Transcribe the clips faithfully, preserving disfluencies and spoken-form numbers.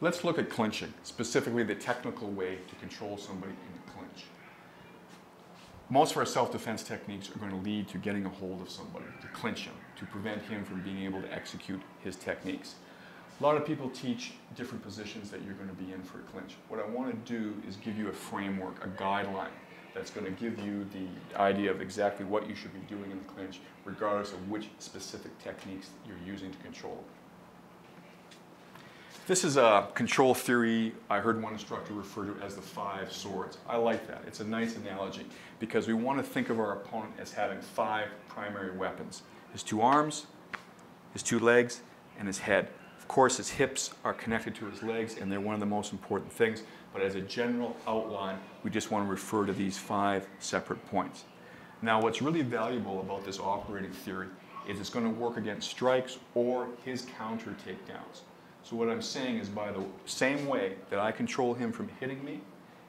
Let's look at clinching, specifically the technical way to control somebody in a clinch. Most of our self-defense techniques are going to lead to getting a hold of somebody, to clinch him, to prevent him from being able to execute his techniques. A lot of people teach different positions that you're going to be in for a clinch. What I want to do is give you a framework, a guideline, that's going to give you the idea of exactly what you should be doing in the clinch, regardless of which specific techniques you're using to control. This is a control theory I heard one instructor refer to as the five swords. I like that. It's a nice analogy because we want to think of our opponent as having five primary weapons. His two arms, his two legs, and his head. Of course, his hips are connected to his legs and they're one of the most important things, but as a general outline, we just want to refer to these five separate points. Now, what's really valuable about this operating theory is it's going to work against strikes or his counter takedowns. So what I'm saying is by the same way that I control him from hitting me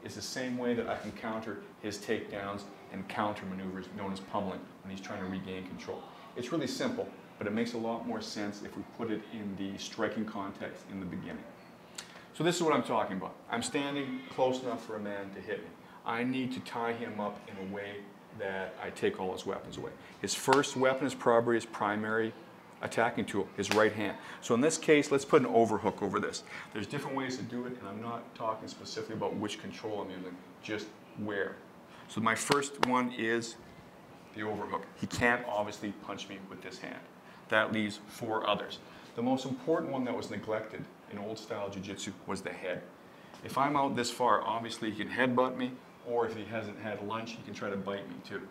is the same way that I can counter his takedowns and counter maneuvers known as pummeling when he's trying to regain control. It's really simple, but it makes a lot more sense if we put it in the striking context in the beginning. So this is what I'm talking about. I'm standing close enough for a man to hit me. I need to tie him up in a way that I take all his weapons away. His first weapon is probably his primary attacking tool, his right hand. So in this case, let's put an overhook over this. There's different ways to do it, and I'm not talking specifically about which control I'm using, just where. So my first one is the overhook. He can't obviously punch me with this hand. That leaves four others. The most important one that was neglected in old-style jiu-jitsu was the head. If I'm out this far, obviously he can headbutt me, or if he hasn't had lunch, he can try to bite me too.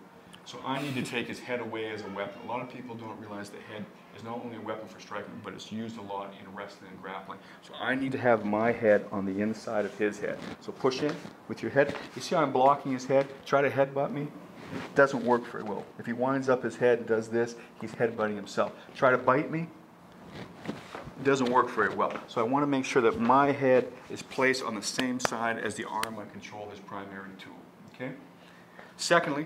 So I need to take his head away as a weapon. A lot of people don't realize the head is not only a weapon for striking, but it's used a lot in wrestling and grappling. So I need to have my head on the inside of his head. So push in with your head. You see how I'm blocking his head? Try to headbutt me. It doesn't work very well. If he winds up his head and does this, he's headbutting himself. Try to bite me. It doesn't work very well. So I want to make sure that my head is placed on the same side as the arm I control his primary tool. Okay? Secondly,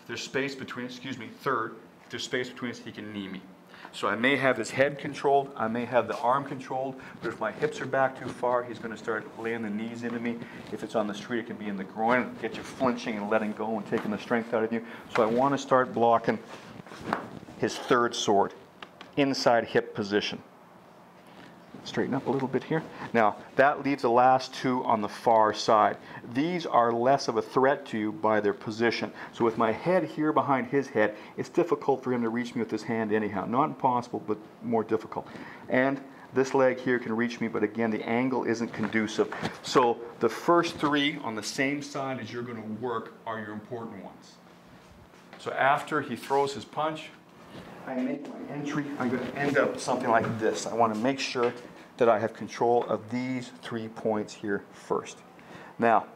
if there's space between, excuse me, third, if there's space between us, he can knee me. So I may have his head controlled, I may have the arm controlled, but if my hips are back too far, he's going to start laying the knees into me. If it's on the street, it can be in the groin, get you flinching and letting go and taking the strength out of you. So I want to start blocking his third sword, inside hip position. Straighten up a little bit here. Now, that leaves the last two on the far side. These are less of a threat to you by their position. So with my head here behind his head, it's difficult for him to reach me with his hand anyhow. Not impossible, but more difficult. And this leg here can reach me, but again, the angle isn't conducive. So the first three on the same side as you're going to work are your important ones. So after he throws his punch, I make my entry, I'm going to end up something like this. I want to make sure that I have control of these three points here first. Now,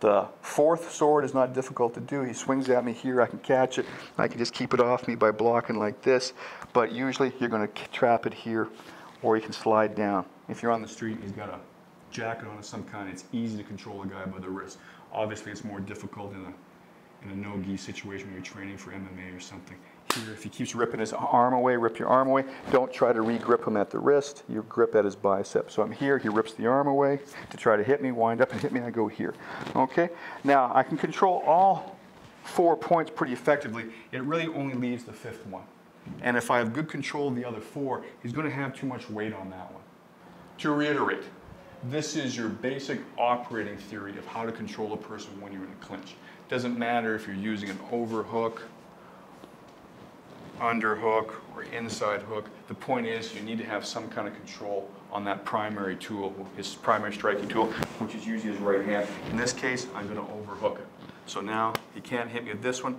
the fourth sword is not difficult to do. He swings at me here, I can catch it. I can just keep it off me by blocking like this. But usually you're going to trap it here, or you can slide down. If you're on the street, he's got a jacket on of some kind. It's easy to control a guy by the wrist. Obviously, it's more difficult in a, in a no-gi situation when you're training for M M A or something. Here, if he keeps ripping his arm away, rip your arm away. Don't try to re-grip him at the wrist. You grip at his bicep. So I'm here. He rips the arm away to try to hit me. Wind up and hit me. I go here. Okay. Now, I can control all four points pretty effectively. It really only leaves the fifth one. And if I have good control of the other four, he's going to have too much weight on that one. To reiterate, this is your basic operating theory of how to control a person when you're in a clinch. It doesn't matter if you're using an overhook, underhook or inside hook. The point is you need to have some kind of control on that primary tool, his primary striking tool, which is usually his right hand. In this case, I'm going to overhook it. So now he can't hit me with this one.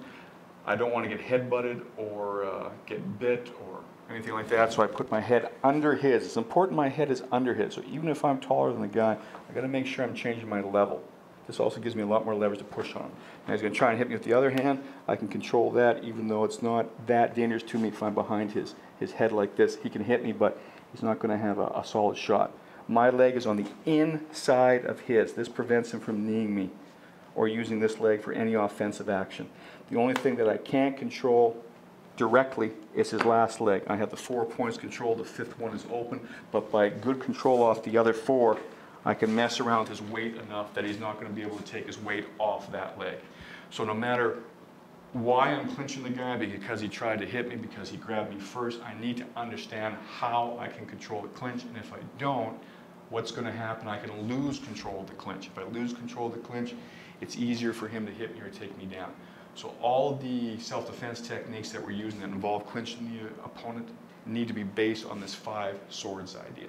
I don't want to get headbutted or uh, get bit or anything like that, so I put my head under his. It's important my head is under his. So even if I'm taller than the guy, I've got to make sure I'm changing my level. This also gives me a lot more leverage to push on. Now he's going to try and hit me with the other hand. I can control that, even though it's not that dangerous to me if I'm behind his, his head like this. He can hit me, but he's not going to have a, a solid shot. My leg is on the inside of his. This prevents him from kneeing me or using this leg for any offensive action. The only thing that I can't control directly is his last leg. I have the four points controlled. The fifth one is open, but by good control off the other four, I can mess around with his weight enough that he's not going to be able to take his weight off that leg. So no matter why I'm clinching the guy, because he tried to hit me, because he grabbed me first, I need to understand how I can control the clinch, and if I don't, what's going to happen? I can lose control of the clinch. If I lose control of the clinch, it's easier for him to hit me or take me down. So all the self-defense techniques that we're using that involve clinching the opponent need to be based on this five swords idea.